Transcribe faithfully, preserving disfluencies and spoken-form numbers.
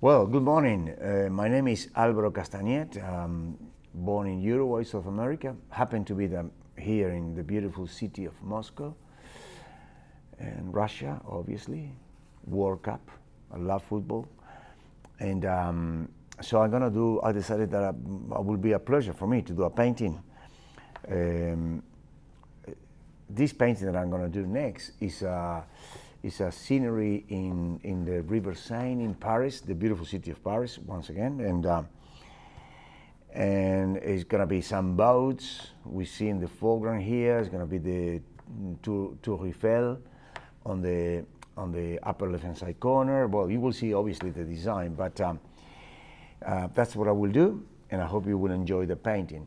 Well, good morning. Uh, my name is Alvaro Castagnet. Um, born in Uruguay, South America. Happened to be the, here in the beautiful city of Moscow. And Russia, obviously. World Cup. I love football. And um, so I'm gonna do, I decided that it would be a pleasure for me to do a painting. Um, this painting that I'm gonna do next is a, is a scenery in, in the River Seine in Paris, the beautiful city of Paris, once again. And, uh, and it's gonna be some boats we see in the foreground here. It's gonna be the Tour, Tour Eiffel on the, on the upper left-hand side corner. Well, you will see obviously the design, but um, uh, that's what I will do, and I hope you will enjoy the painting.